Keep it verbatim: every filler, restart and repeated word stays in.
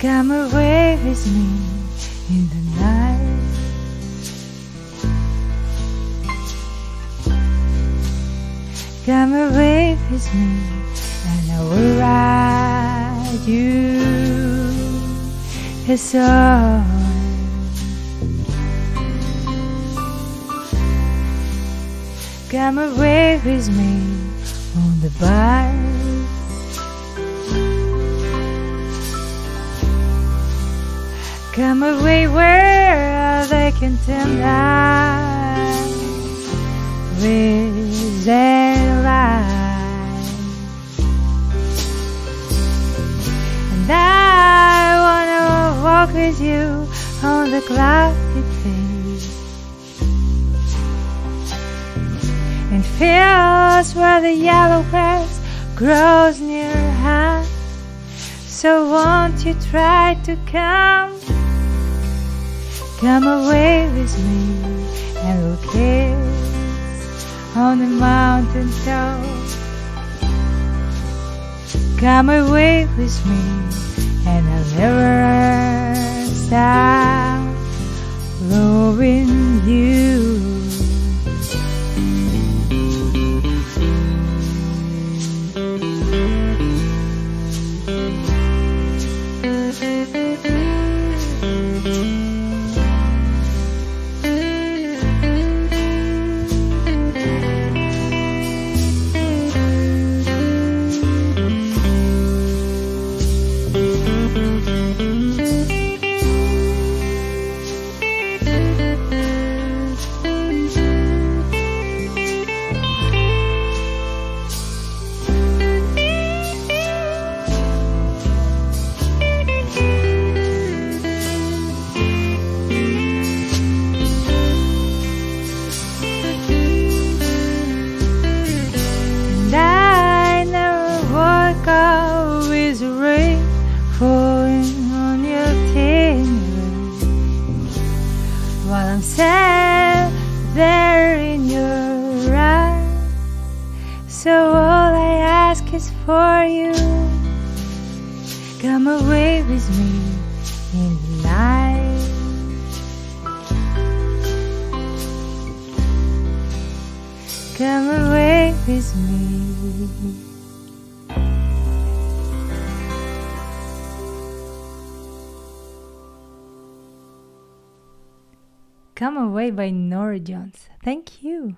Come away with me in the night. Come away with me and I will write you a song. Come away with me on the bike. Come away where they can turn light with their light. And I wanna walk with you on the cloudy face and fields where the yellow grass grows near her. So won't you try to come? Come away with me and we'll kiss on the mountain top. Come away with me and I'll never stop loving you. Falling on your fingers while I'm sad there in your eyes. So all I ask is for you. Come away with me in the night. Come away with me. Come Away by Norah Jones. Thank you.